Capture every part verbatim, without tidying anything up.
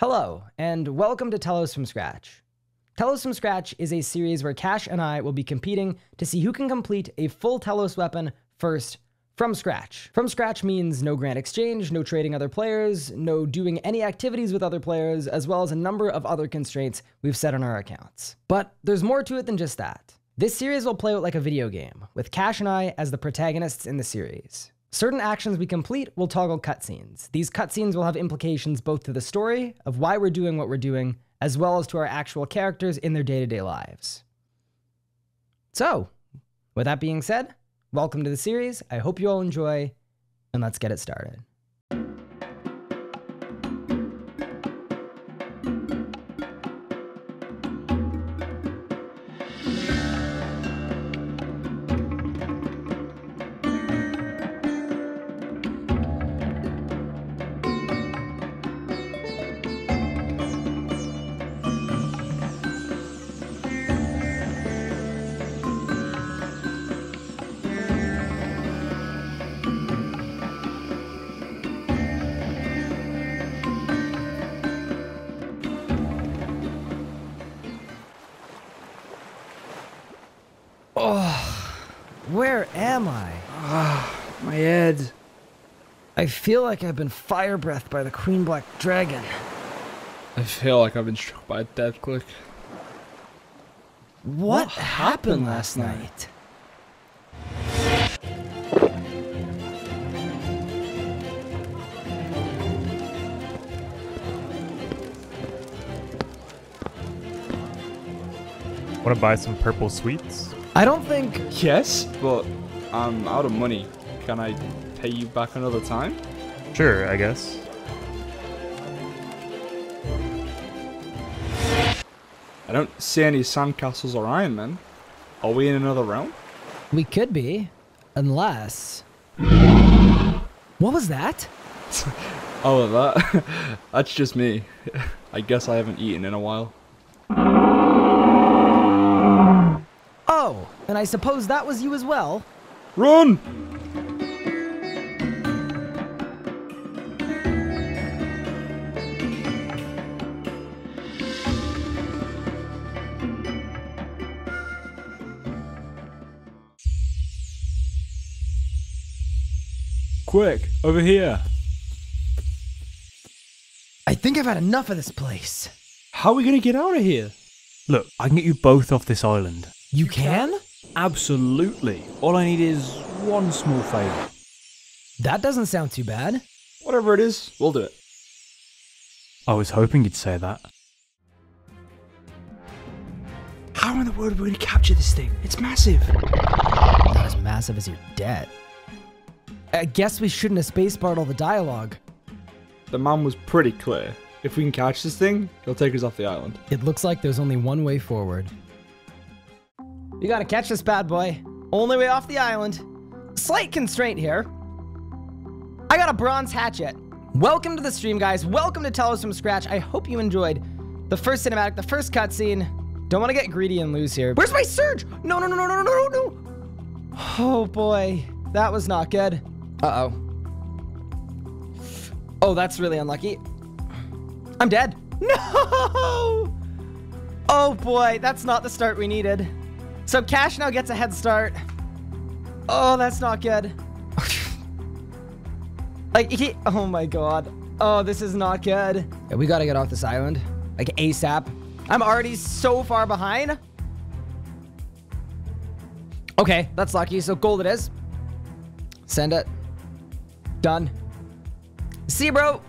Hello, and welcome to Telos from Scratch. Telos from Scratch is a series where Cash and I will be competing to see who can complete a full Telos weapon first from scratch. From scratch means no grand exchange, no trading other players, no doing any activities with other players, as well as a number of other constraints we've set on our accounts. But there's more to it than just that. This series will play out like a video game, with Cash and I as the protagonists in the series. Certain actions we complete will toggle cutscenes. These cutscenes will have implications both to the story of why we're doing what we're doing, as well as to our actual characters in their day-to-day lives. So, with that being said, welcome to the series. I hope you all enjoy, and let's get it started. Where am I? Ah, oh, my head. I feel like I've been fire breathed by the Queen Black Dragon. I feel like I've been struck by a death click. What, what happened, happened last night? night? Want to buy some purple sweets? I don't think... Yes, but I'm out of money. Can I pay you back another time? Sure, I guess. I don't see any sandcastles or Iron Men. Are we in another realm? We could be, unless... What was that? Oh, that? That's just me. I guess I haven't eaten in a while. Oh, and I suppose that was you as well. Run! Quick, over here. I think I've had enough of this place. How are we gonna get out of here? Look, I can get you both off this island. You can? Absolutely. All I need is one small favor. That doesn't sound too bad. Whatever it is, we'll do it. I was hoping you'd say that. How in the world are we going to capture this thing? It's massive. Not as massive as your debt. I guess we shouldn't have spacebarred all the dialogue. The man was pretty clear. If we can catch this thing, he'll take us off the island. It looks like there's only one way forward. You gotta catch this bad boy. Only way off the island. Slight constraint here. I got a bronze hatchet. Welcome to the stream, guys. Welcome to Telos from Scratch. I hope you enjoyed the first cinematic, the first cutscene. Don't want to get greedy and lose here. Where's my surge? No, no, no, no, no, no, no. Oh boy, that was not good. Uh-oh. Oh, that's really unlucky. I'm dead. No! Oh boy, that's not the start we needed. So Cash now gets a head start. Oh, that's not good. Like, he, oh my god. Oh, this is not good. Yeah, we gotta get off this island, like ASAP. I'm already so far behind. Okay, that's lucky, so gold it is. Send it. Done. See you, bro.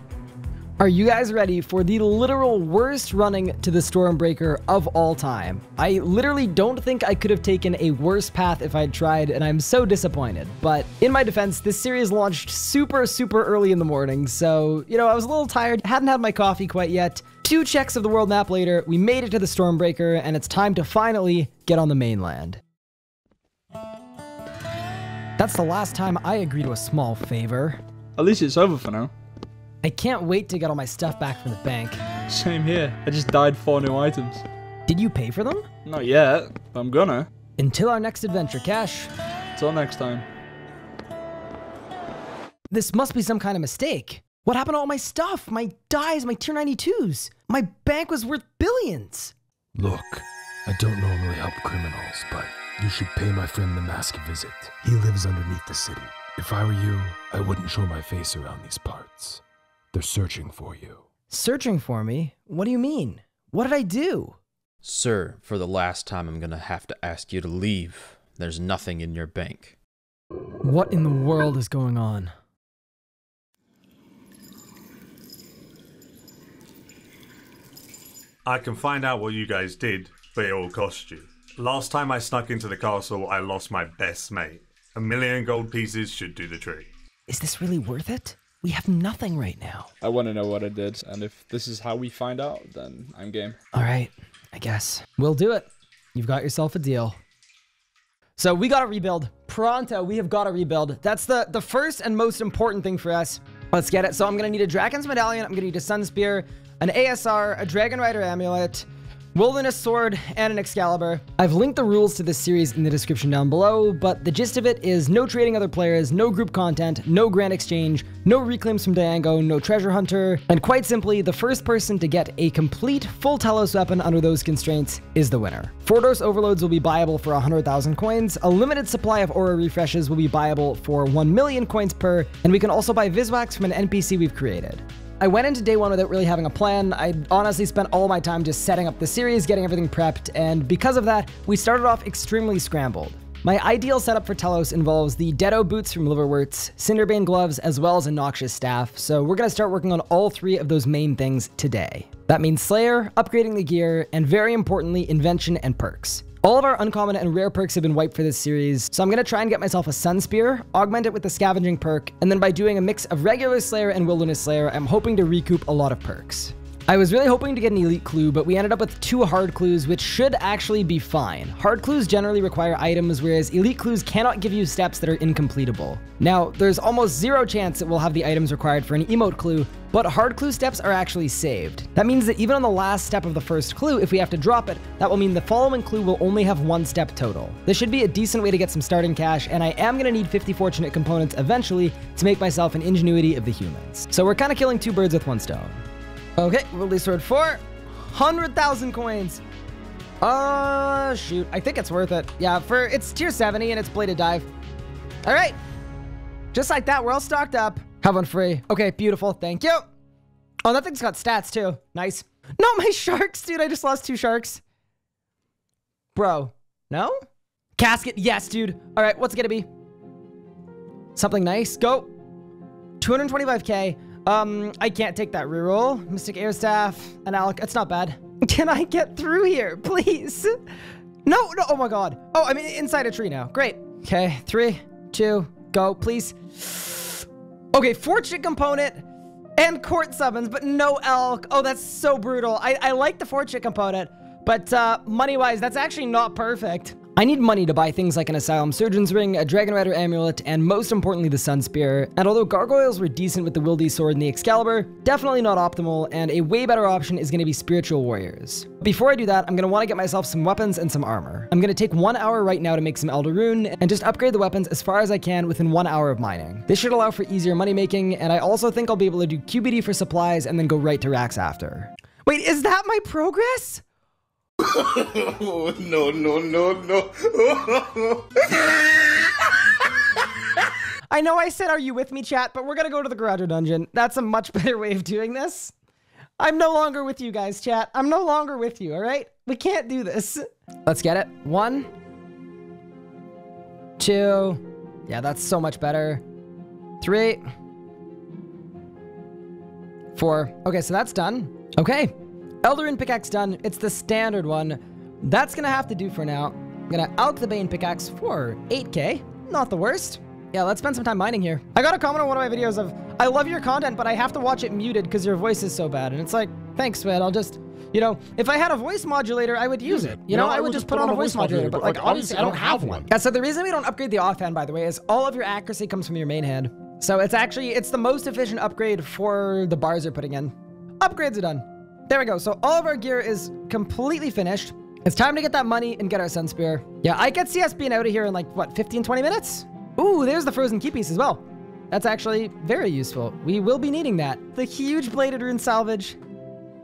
Are you guys ready for the literal worst running to the Stormbreaker of all time? I literally don't think I could have taken a worse path if I had tried, and I'm so disappointed. But in my defense, this series launched super, super early in the morning, so, you know, I was a little tired, hadn't had my coffee quite yet. Two checks of the world map later, we made it to the Stormbreaker, and it's time to finally get on the mainland. That's the last time I agree to a small favor. At least it's over for now. I can't wait to get all my stuff back from the bank. Same here. I just dyed four new items. Did you pay for them? Not yet, but I'm gonna. Until our next adventure, Cash. Till next time. This must be some kind of mistake. What happened to all my stuff? My dies, my tier ninety-twos? My bank was worth billions. Look, I don't normally help criminals, but you should pay my friend the Mask a visit. He lives underneath the city. If I were you, I wouldn't show my face around these parts. They're searching for you. Searching for me? What do you mean? What did I do? Sir, for the last time, I'm gonna have to ask you to leave. There's nothing in your bank. What in the world is going on? I can find out what you guys did, but it all cost you. Last time I snuck into the castle, I lost my best mate. A million gold pieces should do the trick. Is this really worth it? We have nothing right now. I want to know what I did, and if this is how we find out, then I'm game. All right, I guess. We'll do it. You've got yourself a deal. So we got to rebuild. Pronto, we have got to rebuild. That's the, the first and most important thing for us. Let's get it. So I'm going to need a Dragon's Medallion. I'm going to need a Sun Spear, an A S R, a Dragonrider Amulet, Wilderness Sword, and an Excalibur. I've linked the rules to this series in the description down below, but the gist of it is no trading other players, no group content, no grand exchange, no reclaims from Diango, no treasure hunter, and quite simply, the first person to get a complete full Telos weapon under those constraints is the winner. Fordos Overloads will be buyable for one hundred thousand coins, a limited supply of Aura Refreshes will be buyable for one million coins per, and we can also buy Viswax from an N P C we've created. I went into day one without really having a plan. I honestly spent all my time just setting up the series, getting everything prepped, and because of that, we started off extremely scrambled. My ideal setup for Telos involves the Deado boots from Liverwurts, Cinderbane gloves, as well as a Noxious staff, so we're gonna start working on all three of those main things today. That means Slayer, upgrading the gear, and very importantly, invention and perks. All of our uncommon and rare perks have been wiped for this series, so I'm going to try and get myself a Sun Spear, augment it with the Scavenging perk, and then by doing a mix of regular Slayer and Wilderness Slayer, I'm hoping to recoup a lot of perks. I was really hoping to get an elite clue, but we ended up with two hard clues, which should actually be fine. Hard clues generally require items, whereas elite clues cannot give you steps that are incompletable. Now, there's almost zero chance that we'll have the items required for an emote clue, but hard clue steps are actually saved. That means that even on the last step of the first clue, if we have to drop it, that will mean the following clue will only have one step total. This should be a decent way to get some starting cash, and I am gonna need fifty fortunate components eventually to make myself an Ingenuity of the Humans. So we're kinda killing two birds with one stone. Okay, Wildy Sword four, one hundred thousand coins. Uh, shoot, I think it's worth it. Yeah, for it's tier seventy and it's Bladed Dive. All right, just like that, we're all stocked up. Have one free. Okay, beautiful, thank you. Oh, that thing's got stats too, nice. Not my sharks, dude, I just lost two sharks. Bro, no? Casket, yes, dude. All right, what's it gonna be? Something nice, go. two hundred twenty-five K. Um, I can't take that reroll. Mystic Air Staff, and Alec, it's not bad. Can I get through here, please? No, no, oh my god. Oh, I'm inside a tree now, great. Okay, three, two, go, please. Okay, fortune component and court summons, but no elk. Oh, that's so brutal. I, I like the fortune component, but uh, money-wise, that's actually not perfect. I need money to buy things like an Asylum Surgeon's Ring, a Dragonrider Amulet, and most importantly, the Sun Spear. And although Gargoyles were decent with the Wildy Sword and the Excalibur, definitely not optimal, and a way better option is going to be Spiritual Warriors. Before I do that, I'm going to want to get myself some weapons and some armor. I'm going to take one hour right now to make some Elder Rune, and just upgrade the weapons as far as I can within one hour of mining. This should allow for easier money making, and I also think I'll be able to do Q B D for supplies and then go right to racks after. Wait, is that my progress? Oh, no, no, no, no. I know I said, are you with me, chat? But we're going to go to the Garage Dungeon. That's a much better way of doing this. I'm no longer with you guys, chat. I'm no longer with you, all right? We can't do this. Let's get it. One. Two. Yeah, that's so much better. Three. Four. Okay, so that's done. Okay. Elder Rune pickaxe done. It's the standard one. That's gonna have to do for now. I'm gonna out the Bane pickaxe for eight K. Not the worst. Yeah, let's spend some time mining here. I got a comment on one of my videos of, I love your content, but I have to watch it muted because your voice is so bad. And it's like, thanks, man. I'll just, you know, if I had a voice modulator, I would use it. You know, I would just put on a voice modulator, but like, obviously I don't have one. Yeah, so the reason we don't upgrade the offhand, by the way, is all of your accuracy comes from your main hand. So it's actually, it's the most efficient upgrade for the bars you're putting in. Upgrades are done. There we go. So all of our gear is completely finished. It's time to get that money and get our Sun Spear. Yeah, I could see us being out of here in like, what, fifteen, twenty minutes? Ooh, there's the frozen key piece as well. That's actually very useful. We will be needing that. The huge Bladed Rune salvage.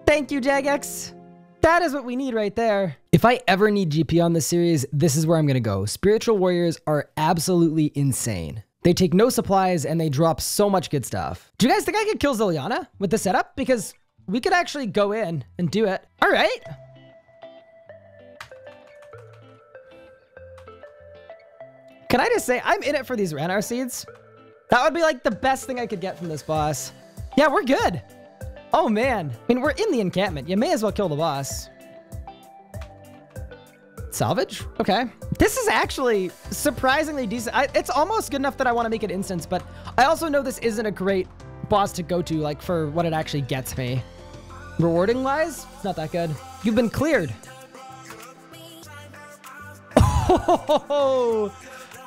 Thank you, Jagex. That is what we need right there. If I ever need G P on this series, this is where I'm going to go. Spiritual Warriors are absolutely insane. They take no supplies and they drop so much good stuff. Do you guys think I could kill Ziliana with the setup? Because we could actually go in and do it. All right. Can I just say I'm in it for these Ranar seeds? That would be like the best thing I could get from this boss. Yeah, we're good. Oh man. I mean, we're in the encampment. You may as well kill the boss. Salvage? Okay. This is actually surprisingly decent. I, it's almost good enough that I want to make it instance, but I also know this isn't a great boss to go to, like, for what it actually gets me. Rewarding wise, it's not that good. You've been cleared. Oh,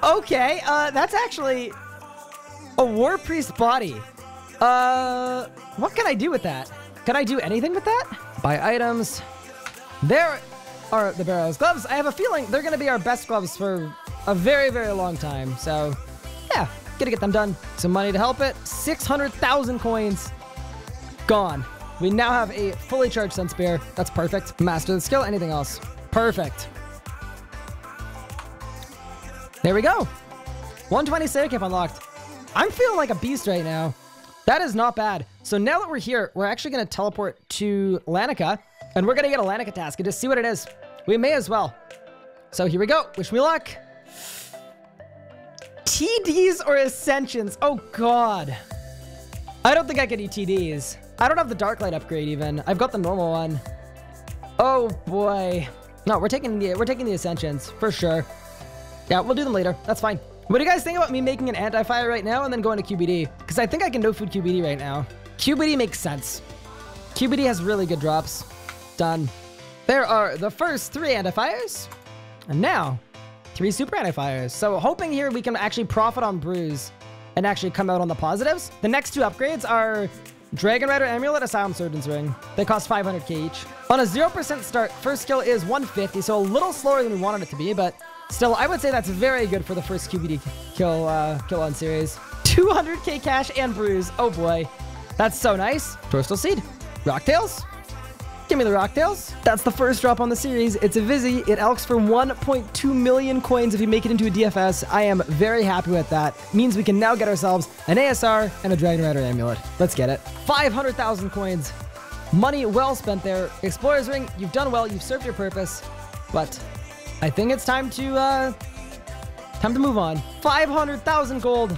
okay. Uh, that's actually a War Priest body. Uh, what can I do with that? Can I do anything with that? Buy items. There are the Barrow's gloves. I have a feeling they're going to be our best gloves for a very, very long time. So yeah, gonna get them done. Some money to help it. six hundred thousand coins gone. We now have a fully charged Sun Spear. That's perfect. Master the skill. Anything else? Perfect. There we go. one twenty Sedicamp unlocked. I'm feeling like a beast right now. That is not bad. So now that we're here, we're actually going to teleport to Lanica, and we're going to get a Lanica task and just see what it is. We may as well. So here we go. Wish me luck. T Ds or Ascensions? Oh, God. I don't think I can do T Ds. I don't have the Darklight upgrade even. I've got the normal one. Oh, boy. No, we're taking the, we're taking the Ascensions for sure. Yeah, we'll do them later. That's fine. What do you guys think about me making an anti-fire right now and then going to Q B D? Because I think I can no-food Q B D right now. Q B D makes sense. Q B D has really good drops. Done. There are the first three anti-fires. And now, three super anti-fires. So hoping here we can actually profit on brews and actually come out on the positives. The next two upgrades are Dragonrider Amulet, Asylum Surgeon's Ring. They cost five hundred K each. On a zero percent start, first skill is one fifty, so a little slower than we wanted it to be, but still, I would say that's very good for the first Q B D kill uh, kill on series. two hundred K cash and brews. Oh boy, that's so nice. Torstal Seed, Rocktails. Give me the Rocktails. That's the first drop on the series. It's a Vizzy. It elks for one point two million coins if you make it into a D F S. I am very happy with that. It means we can now get ourselves an A S R and a Dragonrider Amulet. Let's get it. five hundred thousand coins. Money well spent there. Explorer's Ring, you've done well. You've served your purpose, but I think it's time to, uh, time to move on. five hundred thousand gold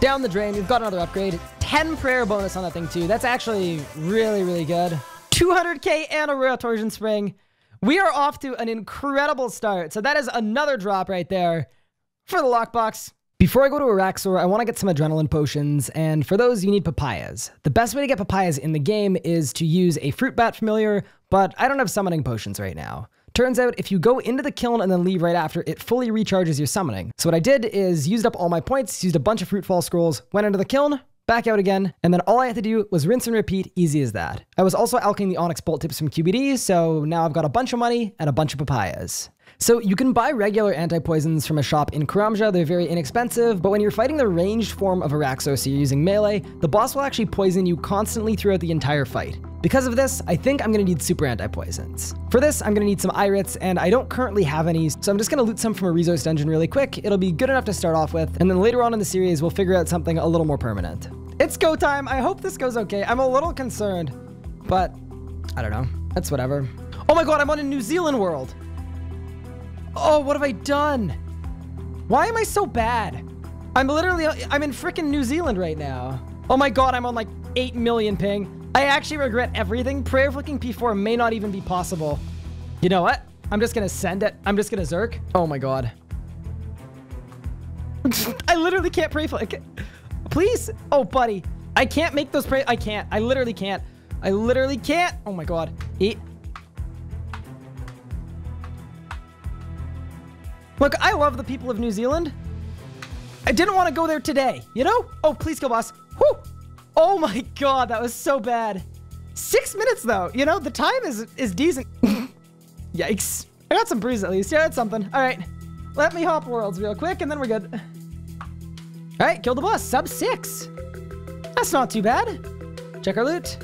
down the drain. We've got another upgrade. ten prayer bonus on that thing too. That's actually really, really good. two hundred K and a Royal Torsion Spring. We are off to an incredible start. So that is another drop right there for the lockbox. Before I go to Araxor, I want to get some adrenaline potions, and for those, you need papayas. The best way to get papayas in the game is to use a fruit bat familiar, but I don't have summoning potions right now. Turns out if you go into the kiln and then leave right after, it fully recharges your summoning. So what I did is used up all my points, used a bunch of Fruitfall Scrolls, went into the kiln, back out again, and then all I had to do was rinse and repeat, easy as that. I was also alking the Onyx Bolt tips from Q B D, so now I've got a bunch of money and a bunch of papayas. So you can buy regular anti-poisons from a shop in Karamja, they're very inexpensive, but when you're fighting the ranged form of Araxos, so you're using melee, the boss will actually poison you constantly throughout the entire fight. Because of this, I think I'm going to need super anti-poisons. For this, I'm going to need some Irits, and I don't currently have any, so I'm just going to loot some from a resource dungeon really quick. It'll be good enough to start off with, and then later on in the series, we'll figure out something a little more permanent. It's go time! I hope this goes okay. I'm a little concerned, but I don't know. That's whatever. Oh my god, I'm on a New Zealand world! Oh, what have I done? Why am I so bad? I'm literally, I'm in frickin' New Zealand right now. Oh my god, I'm on like eight million ping. I actually regret everything. Prayer flicking P four may not even be possible. You know what? I'm just gonna send it. I'm just gonna Zerk. Oh my god. I literally can't pray flick. Please? Oh, buddy. I can't make those pray. I can't. I literally can't. I literally can't. Oh my god. Eat. Look, I love the people of New Zealand. I didn't want to go there today, you know? Oh, please go, boss. Whew. Oh my god, that was so bad. Six minutes, though. You know, the time is is decent. Yikes. I got some breeze, at least. Yeah, that's something. All right. Let me hop worlds real quick, and then we're good. All right, kill the boss, sub six. That's not too bad. Check our loot.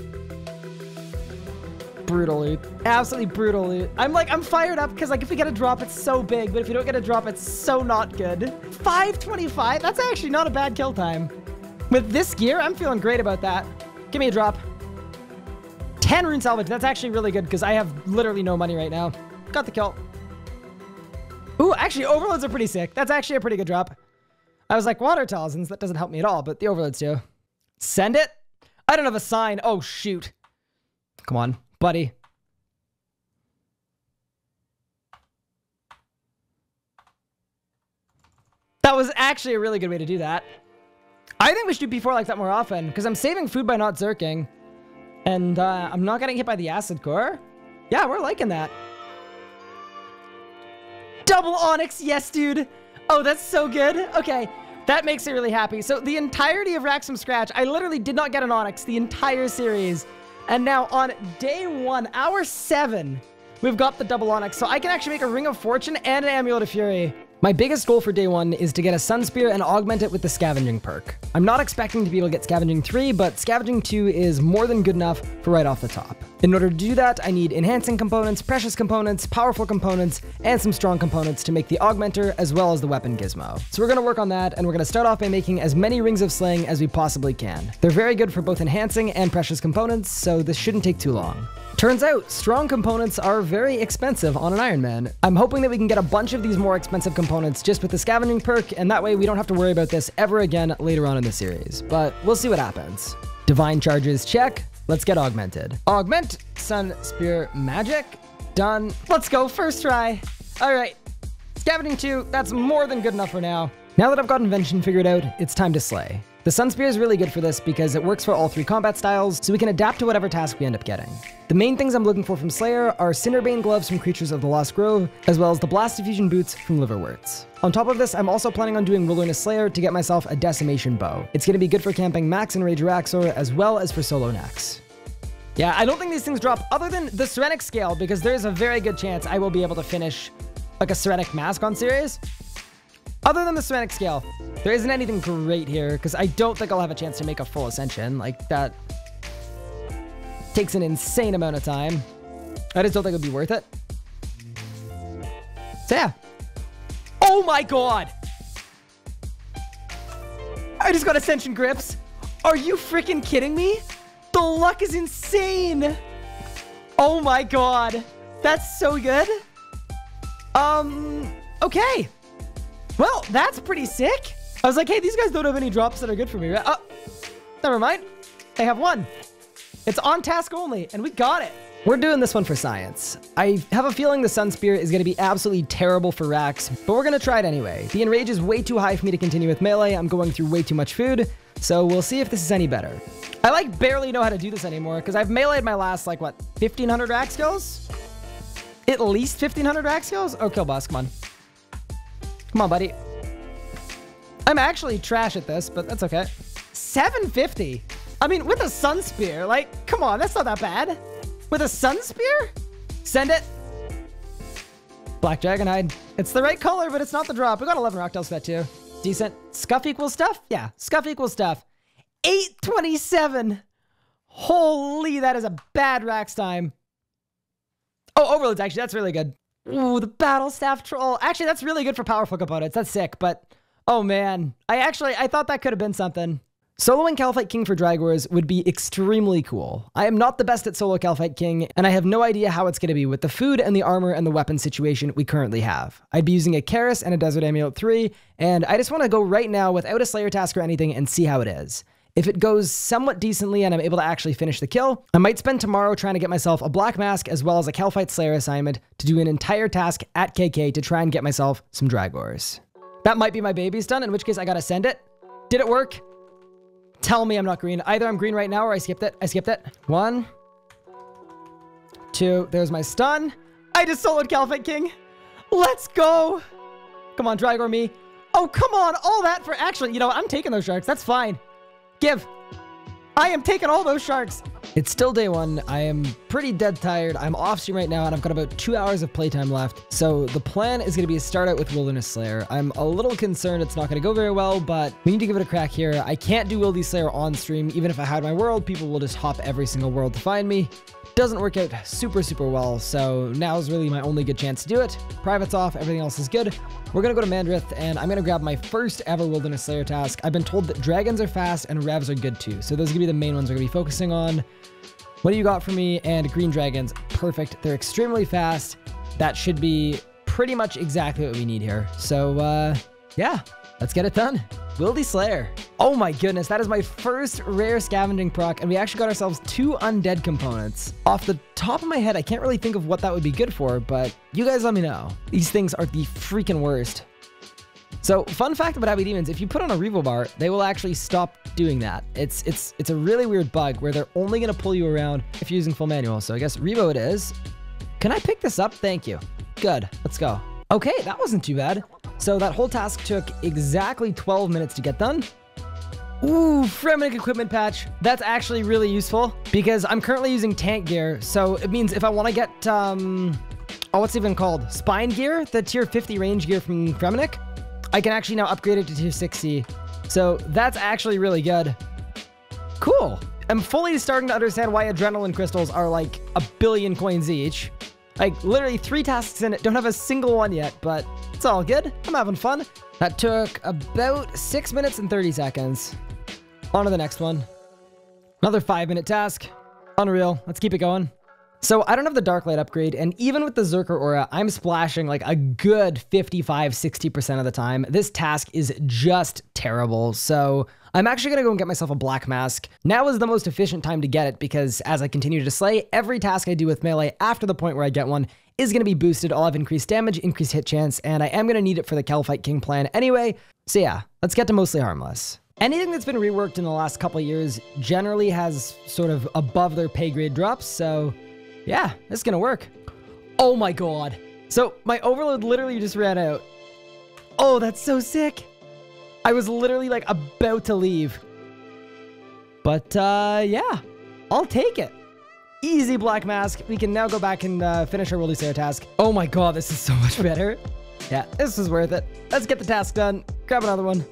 Brutal loot. Absolutely brutal loot. I'm like, I'm fired up because like if we get a drop, it's so big. But if we don't get a drop, it's so not good. five twenty-five, that's actually not a bad kill time. With this gear, I'm feeling great about that. Give me a drop. ten rune salvage, that's actually really good because I have literally no money right now. Got the kill. Ooh, actually overloads are pretty sick. That's actually a pretty good drop. I was like, water talismans, that doesn't help me at all, but the overloads do. Send it. I don't have a sign. Oh, shoot. Come on, buddy. That was actually a really good way to do that. I think we should do P four like that more often, because I'm saving food by not zerking. And uh, I'm not getting hit by the acid core. Yeah, we're liking that. Double onyx, yes, dude. Oh, that's so good. Okay, that makes me really happy. So the entirety of Racks from Scratch, I literally did not get an onyx the entire series. And now on day one, hour seven, we've got the double onyx. So I can actually make a Ring of Fortune and an Amulet of Fury. My biggest goal for day one is to get a Sun Spear and augment it with the Scavenging perk. I'm not expecting to be able to get Scavenging three, but Scavenging two is more than good enough for right off the top. In order to do that, I need enhancing components, precious components, powerful components, and some strong components to make the augmenter as well as the weapon gizmo. So we're going to work on that, and we're going to start off by making as many Rings of Slaying as we possibly can. They're very good for both enhancing and precious components, so this shouldn't take too long. Turns out, strong components are very expensive on an Iron Man. I'm hoping that we can get a bunch of these more expensive components just with the Scavenging perk, and that way we don't have to worry about this ever again later on in the series. But we'll see what happens. Divine Charges, check. Let's get augmented. Augment, Sun Spear, Magic. Done. Let's go, first try. All right, Scavenging two, that's more than good enough for now. Now that I've got Invention figured out, it's time to slay. The Sun Spear is really good for this because it works for all three combat styles, so we can adapt to whatever task we end up getting. The main things I'm looking for from Slayer are Cinderbane gloves from Creatures of the Lost Grove, as well as the Blast Diffusion Boots from Liverwurts. On top of this, I'm also planning on doing Wilderness Slayer to get myself a Decimation Bow. It's going to be good for camping Max and Rage Raxor, as well as for solo necks. Yeah, I don't think these things drop other than the Serenic Scale, because there is a very good chance I will be able to finish like a Serenic Mask on series. Other than the Serenic Scale, there isn't anything great here because I don't think I'll have a chance to make a full ascension. Like, that takes an insane amount of time. I just don't think it would be worth it. So, yeah. Oh my god! I just got ascension grips. Are you freaking kidding me? The luck is insane! Oh my god. That's so good. Um, okay. Well, that's pretty sick. I was like, hey, these guys don't have any drops that are good for me, right? Oh, never mind. They have one. It's on task only, and we got it. We're doing this one for science. I have a feeling the Sun Spear is going to be absolutely terrible for Rax, but we're going to try it anyway. The Enrage is way too high for me to continue with melee. I'm going through way too much food, so we'll see if this is any better. I, like, barely know how to do this anymore, because I've melee'd my last, like, what, fifteen hundred Rax kills? At least fifteen hundred Rax kills? Oh, kill boss, come on. Come on, buddy. I'm actually trash at this, but that's okay. seven fifty. I mean, with a Sun Spear, like, come on, that's not that bad. With a Sun Spear? Send it. Black Dragonhide. It's the right color, but it's not the drop. We got eleven Rocktails for that too. Decent. Scuff equals stuff? Yeah, scuff equals stuff. eight twenty-seven. Holy, that is a bad Rax time. Oh, overloads, actually, that's really good. Ooh, the Battle Staff Troll. Actually, that's really good for powerful components. That's sick, but oh man. I actually, I thought that could have been something. Soloing Kalphite King for Dragors would be extremely cool. I am not the best at solo Kalphite King, and I have no idea how it's going to be with the food and the armor and the weapon situation we currently have. I'd be using a Karis and a Desert Amulet three, and I just want to go right now without a Slayer task or anything and see how it is. If it goes somewhat decently and I'm able to actually finish the kill, I might spend tomorrow trying to get myself a Black Mask as well as a Kalphite Slayer assignment to do an entire task at K K to try and get myself some Dragors. That might be my baby's done, in which case I gotta send it. Did it work? Tell me I'm not green. Either I'm green right now or I skipped it. I skipped it. One. Two. There's my stun. I just soloed Kalphite King. Let's go. Come on, Dragor me. Oh, come on. All that for actually, you know what? I'm taking those sharks. That's fine. Give. I am taking all those sharks. It's still day one. I am pretty dead tired. I'm off stream right now, and I've got about two hours of playtime left. So the plan is going to be a start out with Wilderness Slayer. I'm a little concerned it's not going to go very well, but we need to give it a crack here. I can't do Wildy Slayer on stream. Even if I had my world, people will just hop every single world to find me. Doesn't work out super, super well. So now's really my only good chance to do it. Private's off. Everything else is good. We're going to go to Mandrith, and I'm going to grab my first ever Wilderness Slayer task. I've been told that dragons are fast and revs are good too. So those are going to be the main ones we're going to be focusing on. What do you got for me? And green dragons. Perfect. They're extremely fast. That should be pretty much exactly what we need here. So, uh, yeah, let's get it done. Wildy Slayer. Oh my goodness. That is my first rare scavenging proc, and we actually got ourselves two undead components. Off the top of my head, I can't really think of what that would be good for, but you guys let me know. These things are the freaking worst. So, fun fact about Abbey Demons, if you put on a Revo bar, they will actually stop doing that. It's it's it's a really weird bug where they're only going to pull you around if you're using full manual. So I guess Revo it is. Can I pick this up? Thank you. Good. Let's go. Okay, that wasn't too bad. So that whole task took exactly twelve minutes to get done. Ooh, Fremennik equipment patch. That's actually really useful because I'm currently using tank gear. So it means if I want to get, um, oh, what's it even called? Spine gear, the tier fifty range gear from Fremennik. I can actually now upgrade it to tier sixty. So that's actually really good. Cool. I'm fully starting to understand why adrenaline crystals are like a billion coins each. Like literally three tasks in it. Don't have a single one yet, but it's all good. I'm having fun. That took about six minutes and thirty seconds. On to the next one. Another five minute task. Unreal. Let's keep it going. So I don't have the Dark Light upgrade, and even with the Zerker Aura, I'm splashing like a good fifty-five, sixty percent of the time. This task is just terrible, so I'm actually going to go and get myself a Black Mask. Now is the most efficient time to get it, because as I continue to slay, every task I do with melee after the point where I get one is going to be boosted. I'll have increased damage, increased hit chance, and I am going to need it for the Kalphite King plan anyway. So yeah, let's get to mostly harmless. Anything that's been reworked in the last couple of years generally has sort of above their pay grade drops, so yeah, this is gonna work. Oh my god. So my overload literally just ran out. Oh, that's so sick. I was literally like about to leave. But uh, yeah, I'll take it. Easy Black Mask. We can now go back and uh, finish our Wildy Slayer task. Oh my god, this is so much better. Yeah, this is worth it. Let's get the task done. Grab another one.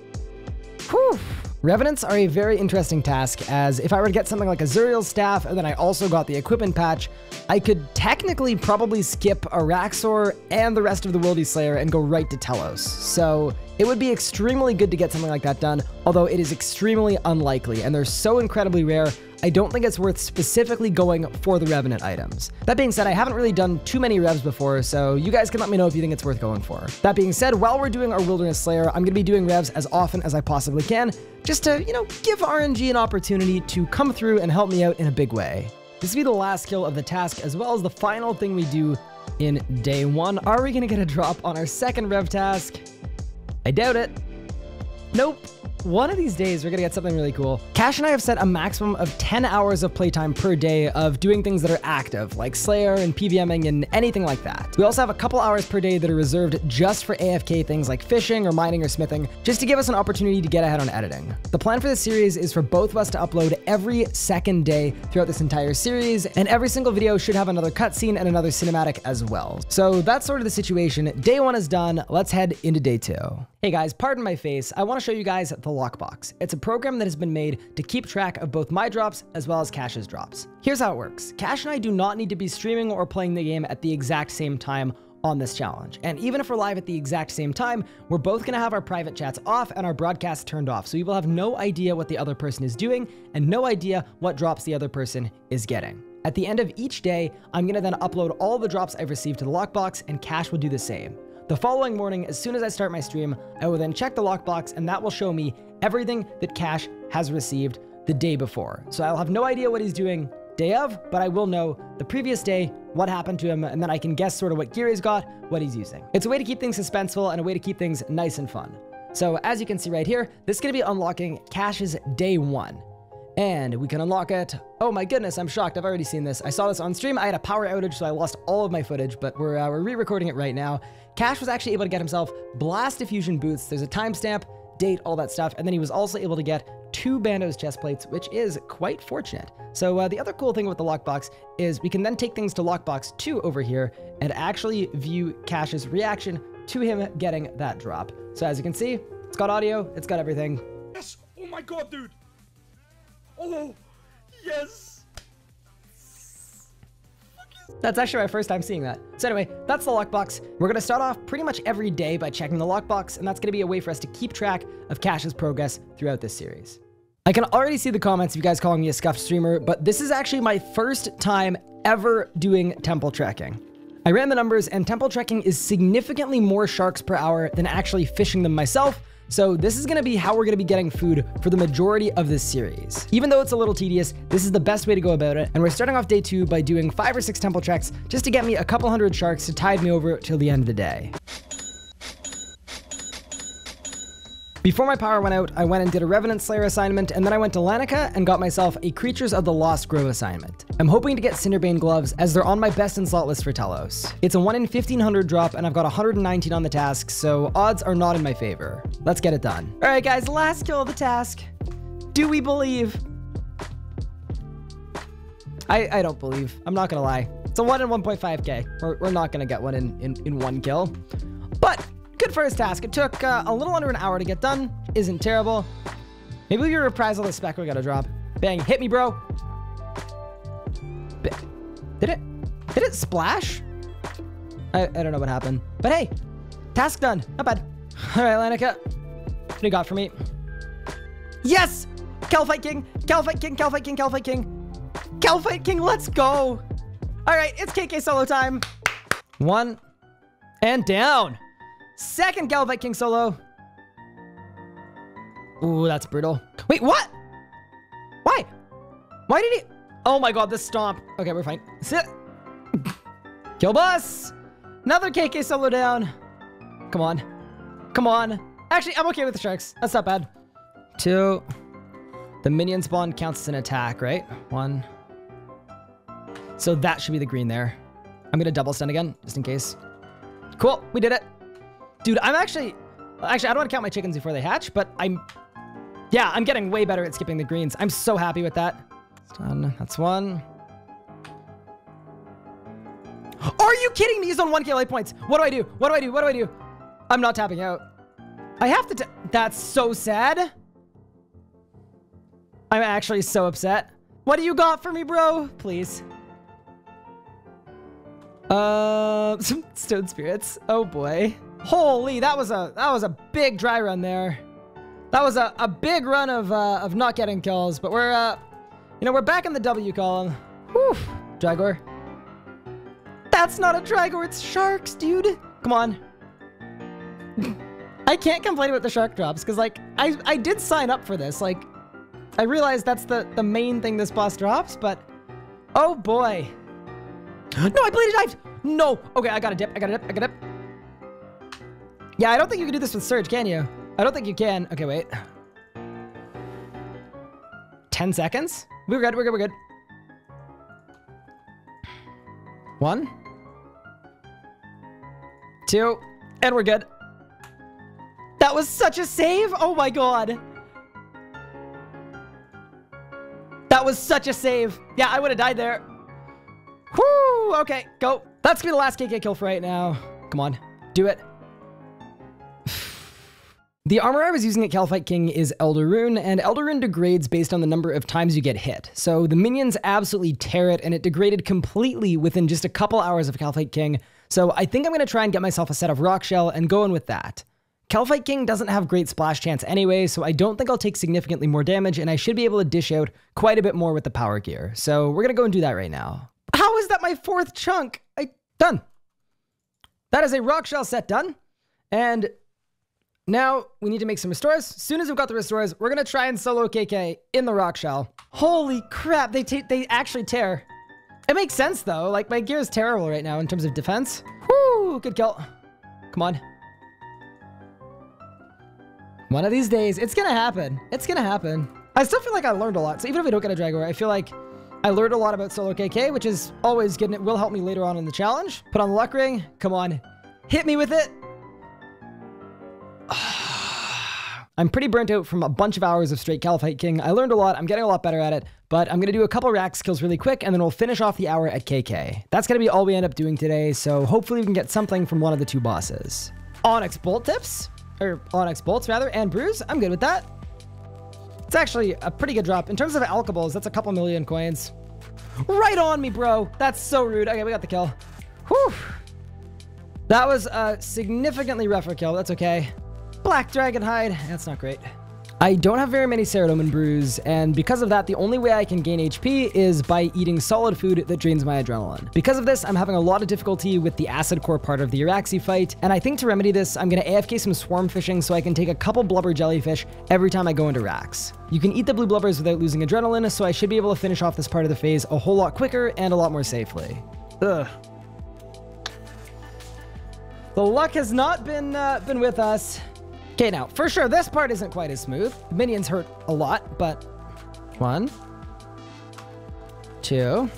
Whew. Revenants are a very interesting task, as if I were to get something like Azuriel's Staff, and then I also got the Equipment Patch, I could technically probably skip Araxor and the rest of the Wildy Slayer and go right to Telos. So it would be extremely good to get something like that done, although it is extremely unlikely, and they're so incredibly rare, I don't think it's worth specifically going for the Revenant items. That being said, I haven't really done too many revs before, so you guys can let me know if you think it's worth going for. That being said, while we're doing our Wilderness Slayer, I'm going to be doing revs as often as I possibly can, just to, you know, give R N G an opportunity to come through and help me out in a big way. This will be the last kill of the task, as well as the final thing we do in day one. Are we going to get a drop on our second rev task? I doubt it. Nope. One of these days, we're going to get something really cool. Cash and I have set a maximum of ten hours of playtime per day of doing things that are active, like Slayer and PVMing and anything like that. We also have a couple hours per day that are reserved just for A F K things like fishing or mining or smithing, just to give us an opportunity to get ahead on editing. The plan for this series is for both of us to upload every second day throughout this entire series, and every single video should have another cutscene and another cinematic as well. So that's sort of the situation. Day one is done. Let's head into day two. Hey guys, pardon my face. I want to show you guys the Lockbox. It's a program that has been made to keep track of both my drops as well as Cash's drops. Here's how it works. Cash and I do not need to be streaming or playing the game at the exact same time on this challenge. And even if we're live at the exact same time, we're both going to have our private chats off and our broadcasts turned off. So you will have no idea what the other person is doing and no idea what drops the other person is getting. At the end of each day, I'm going to then upload all the drops I've received to the Lockbox, and Cash will do the same. The following morning, as soon as I start my stream, I will then check the Lockbox, and that will show me everything that Cash has received the day before. So I'll have no idea what he's doing day of, but I will know the previous day what happened to him, and then I can guess sort of what gear he's got, what he's using. It's a way to keep things suspenseful and a way to keep things nice and fun. So as you can see right here, this is going to be unlocking Cash's day one. And we can unlock it. Oh my goodness, I'm shocked. I've already seen this. I saw this on stream. I had a power outage, so I lost all of my footage, but we're, uh, we're re-recording it right now. Cash was actually able to get himself Blast Diffusion Boots. There's a timestamp, date, all that stuff. And then he was also able to get two Bando's chest plates, which is quite fortunate. So uh, the other cool thing with the lockbox is we can then take things to lockbox two over here and actually view Cash's reaction to him getting that drop. So as you can see, it's got audio, it's got everything. Yes! Oh my god, dude! Oh! Yes! That's actually my first time seeing that. So anyway, that's the lockbox. We're going to start off pretty much every day by checking the lockbox, and that's going to be a way for us to keep track of Cash's progress throughout this series. I can already see the comments of you guys calling me a scuffed streamer, but this is actually my first time ever doing temple trekking. I ran the numbers, and temple trekking is significantly more sharks per hour than actually fishing them myself, so this is going to be how we're going to be getting food for the majority of this series. Even though it's a little tedious, this is the best way to go about it, and we're starting off day two by doing five or six temple treks just to get me a couple hundred sharks to tide me over till the end of the day. Before my power went out, I went and did a Revenant Slayer assignment, and then I went to Lanica and got myself a Creatures of the Lost Grove assignment. I'm hoping to get Cinderbane gloves, as they're on my best in slot list for Telos. It's a one in fifteen hundred drop, and I've got one hundred nineteen on the task, so odds are not in my favor. Let's get it done. All right, guys, last kill of the task. Do we believe? I, I don't believe. I'm not gonna lie. It's a one in one point five K. We're, we're not gonna get one in, in, in one kill. But good first task. It took uh, a little under an hour to get done. Isn't terrible. Maybe we can reprise all the spec we gotta drop. Bang, hit me, bro. B did it? Did it splash? I, I don't know what happened. But hey, task done. Not bad. All right, Lanica. What do you got for me? Yes! Kalphite King, Kalphite King, Kalphite King, Kalphite King. Kalphite King, let's go. All right, it's K K solo time. One and down. Second Kalphite King solo. Ooh, that's brutal. Wait, what? Why? Why did he? Oh my god, this stomp. Okay, we're fine. Sit. Kill boss. Another K K solo down. Come on. Come on. Actually, I'm okay with the sharks. That's not bad. Two. The minion spawn counts as an attack, right? One. So that should be the green there. I'm going to double stun again, just in case. Cool. We did it. Dude, I'm actually, actually, I don't want to count my chickens before they hatch, but I'm, yeah, I'm getting way better at skipping the greens. I'm so happy with that. Done. That's one. Are you kidding me? He's on one K light points. What do I do? What do I do? What do I do? I'm not tapping out. I have to, that's so sad. I'm actually so upset. What do you got for me, bro? Please. Uh, some stone spirits. Oh boy. Holy, that was a that was a big dry run there. That was a, a big run of uh, of not getting kills, but we're uh, you know we're back in the W column. Whew, Dragor. That's not a Dragor, it's sharks, dude. Come on. I can't complain about the shark drops because like I I did sign up for this. Like I realized that's the the main thing this boss drops, but oh boy. No, I bladed dived. No. Okay, I got a dip. I got a dip. I got a dip. Yeah, I don't think you can do this with Surge, can you? I don't think you can. Okay, wait. Ten seconds? We're good, we're good, we're good. One. Two. And we're good. That was such a save! Oh my god. That was such a save. Yeah, I would have died there. Woo! Okay, go. That's gonna be the last K K kill for right now. Come on. Do it. The armor I was using at Kalphite King is Elder Rune, and Elder Rune degrades based on the number of times you get hit. So the minions absolutely tear it, and it degraded completely within just a couple hours of Kalphite King. So I think I'm going to try and get myself a set of Rock Shell and go in with that. Kalphite King doesn't have great splash chance anyway, so I don't think I'll take significantly more damage, and I should be able to dish out quite a bit more with the power gear. So we're going to go and do that right now. How is that my fourth chunk? I done. That is a Rock Shell set done. And now, we need to make some restores. As soon as we've got the restores, we're going to try and solo K K in the Rock Shell. Holy crap, they they actually tear. It makes sense, though. Like, my gear is terrible right now in terms of defense. Woo, good kill. Come on. One of these days, it's going to happen. It's going to happen. I still feel like I learned a lot. So even if we don't get a Dragor, I feel like I learned a lot about solo K K, which is always good, and it will help me later on in the challenge. Put on the luck ring. Come on. Hit me with it. I'm pretty burnt out from a bunch of hours of straight Kalphite King. I learned a lot. I'm getting a lot better at it, but I'm going to do a couple rack skills really quick, and then we'll finish off the hour at K K. That's going to be all we end up doing today, so hopefully we can get something from one of the two bosses. Onyx Bolt Tips, or Onyx Bolts, rather, and Brews. I'm good with that. It's actually a pretty good drop. In terms of alkables, that's a couple million coins. Right on me, bro. That's so rude. Okay, we got the kill. Whew. That was a significantly rougher kill. That's okay. Black Dragon Hide. That's not great. I don't have very many Ceratome brews, and because of that, the only way I can gain H P is by eating solid food that drains my adrenaline. Because of this, I'm having a lot of difficulty with the acid core part of the Araxi fight, and I think to remedy this, I'm going to A F K some swarm fishing so I can take a couple blubber jellyfish every time I go into racks. You can eat the blue blubbers without losing adrenaline, so I should be able to finish off this part of the phase a whole lot quicker and a lot more safely. Ugh. The luck has not been, uh, been with us. Okay, now, for sure, this part isn't quite as smooth. The minions hurt a lot, but... One. Two.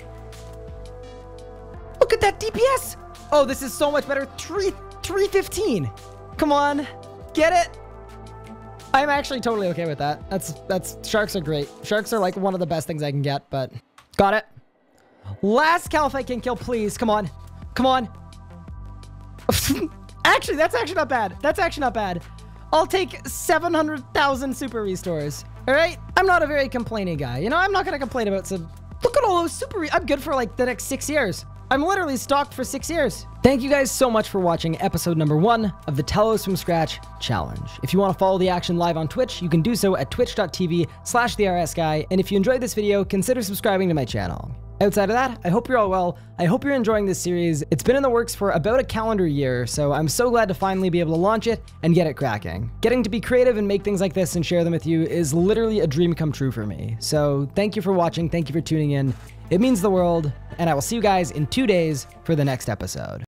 Look at that D P S! Oh, this is so much better. Three, three fifteen. Come on. Get it? I'm actually totally okay with that. That's... that's... Sharks are great. Sharks are, like, one of the best things I can get, but... Got it. Last Kalphite King kill, please. Come on. Come on. Actually, that's actually not bad. That's actually not bad. I'll take seven hundred thousand super restores. All right? I'm not a very complaining guy. You know, I'm not going to complain about some... Look at all those super... Re I'm good for like the next six years. I'm literally stocked for six years. Thank you guys so much for watching episode number one of the Telos from Scratch Challenge. If you want to follow the action live on Twitch, you can do so at twitch.tv slash thersguy. And if you enjoyed this video, consider subscribing to my channel. Outside of that, I hope you're all well. I hope you're enjoying this series. It's been in the works for about a calendar year, so I'm so glad to finally be able to launch it and get it cracking. Getting to be creative and make things like this and share them with you is literally a dream come true for me. So thank you for watching. Thank you for tuning in. It means the world, and I will see you guys in two days for the next episode.